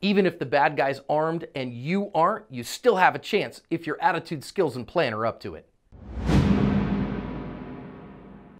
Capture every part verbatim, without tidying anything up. Even if the bad guy's armed and you aren't, you still have a chance if your attitude, skills, and plan are up to it.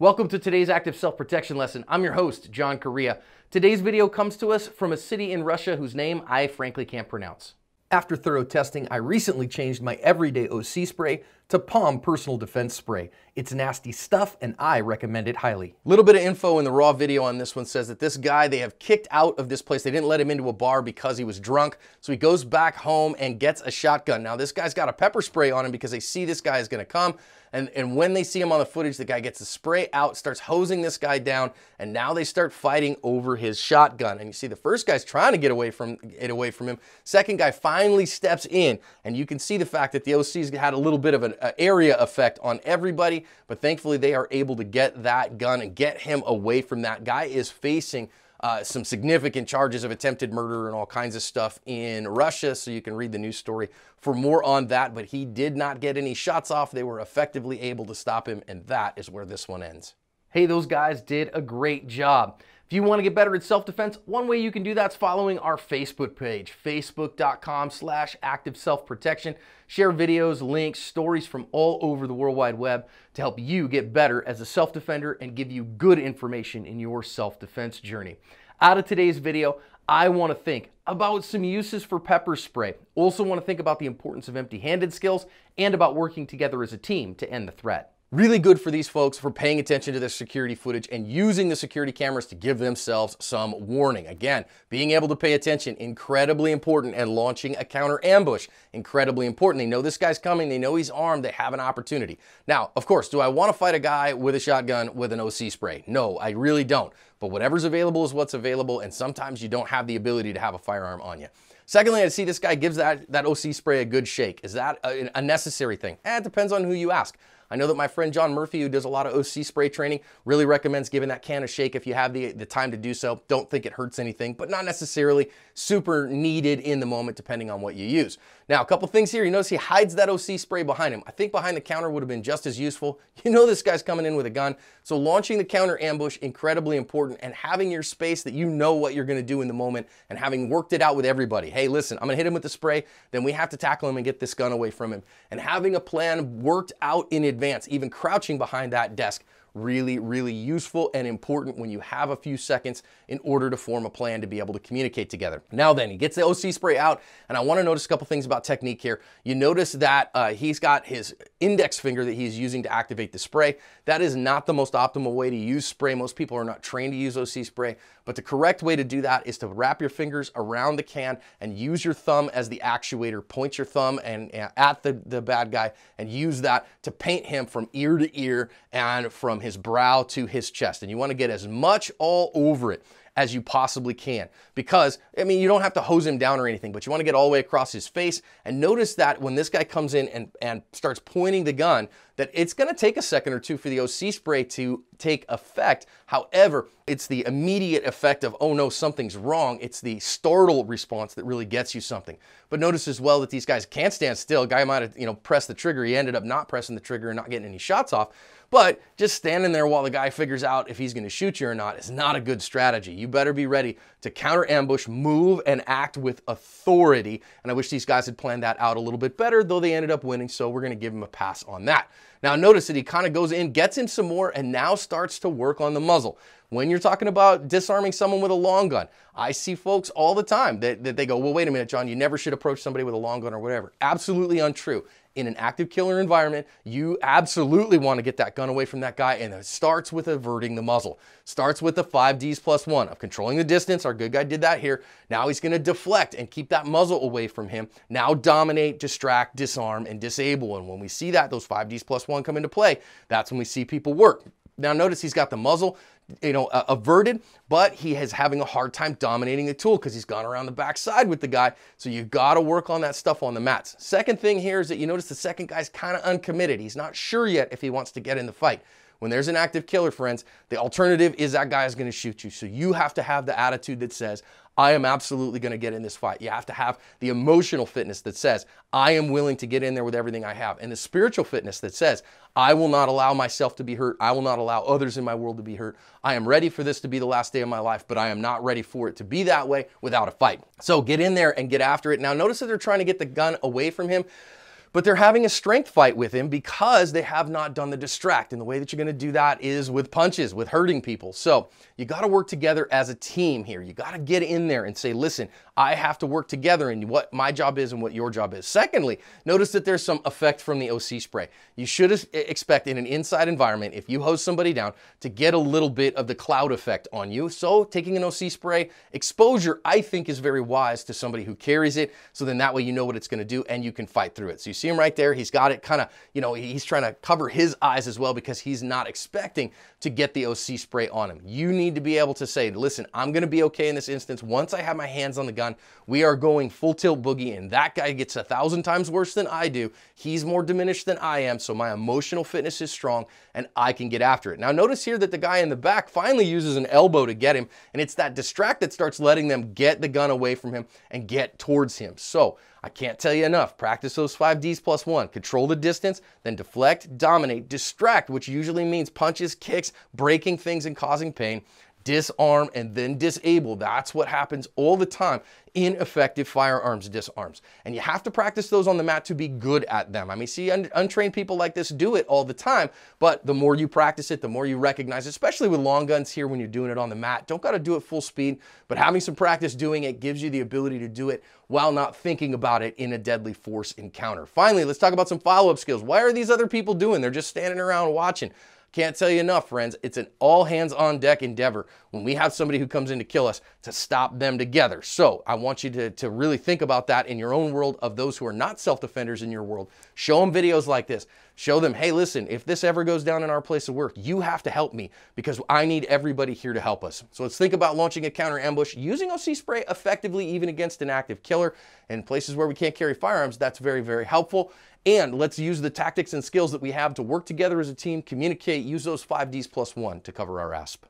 Welcome to today's Active Self Protection lesson. I'm your host, John Correia. Today's video comes to us from a city in Russia whose name I frankly can't pronounce. After thorough testing, I recently changed my everyday O C spray to POM Personal Defense Spray. It's nasty stuff and I recommend it highly. Little bit of info in the raw video on this one says that this guy, they have kicked out of this place. They didn't let him into a bar because he was drunk. So he goes back home and gets a shotgun. Now this guy's got a pepper spray on him because they see this guy is gonna come. And, and when they see him on the footage, the guy gets the spray out, starts hosing this guy down. And now they start fighting over his shotgun. And you see the first guy's trying to get away from, get away from him. Second guy finally steps in. And you can see the fact that the O C's had a little bit of an area effect on everybody, but thankfully they are able to get that gun and get him away from that guy. Is facing uh, some significant charges of attempted murder and all kinds of stuff in Russia, so you can read the news story for more on that, but he did not get any shots off. They were effectively able to stop him, and that is where this one ends. Hey, those guys did a great job. If you want to get better at self-defense, one way you can do that is following our Facebook page, facebook.com slash active self-protection. Share videos, links, stories from all over the World Wide Web to help you get better as a self-defender and give you good information in your self-defense journey. Out of today's video, I want to think about some uses for pepper spray. Also want to think about the importance of empty-handed skills and about working together as a team to end the threat. Really good for these folks for paying attention to their security footage and using the security cameras to give themselves some warning. Again, being able to pay attention, incredibly important, and launching a counter ambush, incredibly important. They know this guy's coming, they know he's armed, they have an opportunity. Now, of course, do I want to fight a guy with a shotgun with an O C spray? No, I really don't. But whatever's available is what's available, and sometimes you don't have the ability to have a firearm on you. Secondly, I see this guy gives that, that O C spray a good shake. Is that a, a necessary thing? Eh, it depends on who you ask. I know that my friend John Murphy, who does a lot of O C spray training, really recommends giving that can a shake if you have the, the time to do so. Don't think it hurts anything, but not necessarily super needed in the moment, depending on what you use. Now, a couple things here. You notice he hides that O C spray behind him. I think behind the counter would have been just as useful. You know this guy's coming in with a gun. So launching the counter ambush, incredibly important, and having your space that you know what you're gonna do in the moment and having worked it out with everybody. Hey, listen, I'm gonna hit him with the spray, then we have to tackle him and get this gun away from him. And having a plan worked out in advance. Advance, even crouching behind that desk, really, really useful and important when you have a few seconds in order to form a plan to be able to communicate together. Now then, he gets the O C spray out, and I want to notice a couple things about technique here. You notice that uh, he's got his index finger that he's using to activate the spray. That is not the most optimal way to use spray. Most people are not trained to use O C spray, but the correct way to do that is to wrap your fingers around the can and use your thumb as the actuator. Point your thumb and, and at the, the bad guy and use that to paint him from ear to ear and from his his brow to his chest. And you want to get as much all over it as you possibly can, because I mean, you don't have to hose him down or anything, but you want to get all the way across his face. And notice that when this guy comes in and, and starts pointing the gun, that it's going to take a second or two for the O C spray to take effect. However, it's the immediate effect of, oh no, something's wrong. It's the startle response that really gets you something. But notice as well that these guys can't stand still. A guy might have, you know, pressed the trigger. He ended up not pressing the trigger and not getting any shots off. But just standing there while the guy figures out if he's going to shoot you or not is not a good strategy. You better be ready to counter ambush, move, and act with authority. And I wish these guys had planned that out a little bit better, though they ended up winning, so we're going to give him a pass on that. Now notice that he kind of goes in, gets him some more, and now starts to work on the muzzle. When you're talking about disarming someone with a long gun, I see folks all the time that, that they go, well, wait a minute, John, you never should approach somebody with a long gun or whatever. Absolutely untrue. In an active killer environment, you absolutely want to get that gun away from that guy, and it starts with averting the muzzle. Starts with the five Ds plus one of controlling the distance. Our good guy did that here. Now he's going to deflect and keep that muzzle away from him. Now dominate, distract, disarm, and disable. And when we see that, those five Ds plus one come into play, that's when we see people work. Now notice he's got the muzzle, you know, uh, averted, but he is having a hard time dominating the tool because he's gone around the backside with the guy. So you've got to work on that stuff on the mats. Second thing here is that you notice the second guy's kind of uncommitted. He's not sure yet if he wants to get in the fight. When there's an active killer, friends, the alternative is that guy is going to shoot you. So you have to have the attitude that says, I am absolutely going to get in this fight. You have to have the emotional fitness that says, I am willing to get in there with everything I have. And the spiritual fitness that says, I will not allow myself to be hurt. I will not allow others in my world to be hurt. I am ready for this to be the last day of my life, but I am not ready for it to be that way without a fight. So get in there and get after it. Now notice that they're trying to get the gun away from him, but they're having a strength fight with him because they have not done the distract. And the way that you're going to do that is with punches, with hurting people. So you got to work together as a team here. You got to get in there and say, listen, I have to work together in what my job is and what your job is. Secondly, notice that there's some effect from the O C spray. You should expect in an inside environment, if you hose somebody down, to get a little bit of the cloud effect on you. So taking an O C spray exposure, I think, is very wise to somebody who carries it. So then that way you know what it's going to do and you can fight through it. So you see him right there. He's got it kind of, you know, he's trying to cover his eyes as well because he's not expecting to get the O C spray on him. You need to be able to say, listen, I'm going to be okay in this instance. Once I have my hands on the gun, we are going full tilt boogie, and that guy gets a thousand times worse than I do. He's more diminished than I am. So my emotional fitness is strong and I can get after it. Now notice here that the guy in the back finally uses an elbow to get him, and it's that distract that starts letting them get the gun away from him and get towards him. So I can't tell you enough. Practice those five Ds plus one. Control the distance, then deflect, dominate, distract, which usually means punches, kicks, breaking things and causing pain, disarm, and then disable. That's what happens all the time in effective firearms disarms. And you have to practice those on the mat to be good at them. I mean, see, un untrained people like this do it all the time, but the more you practice it, the more you recognize, especially with long guns here when you're doing it on the mat. Don't got to do it full speed, but having some practice doing it gives you the ability to do it while not thinking about it in a deadly force encounter. Finally, let's talk about some follow-up skills. Why are these other people doing? They're just standing around watching. Can't tell you enough, friends. It's an all hands on deck endeavor when we have somebody who comes in to kill us to stop them together. So I want you to, to really think about that in your own world of those who are not self-defenders in your world. Show them videos like this. Show them, hey, listen, if this ever goes down in our place of work, you have to help me because I need everybody here to help us. So let's think about launching a counter ambush using O C spray effectively, even against an active killer. In places where we can't carry firearms, that's very, very helpful. And let's use the tactics and skills that we have to work together as a team, communicate, use those five Ds plus one to cover our A S P.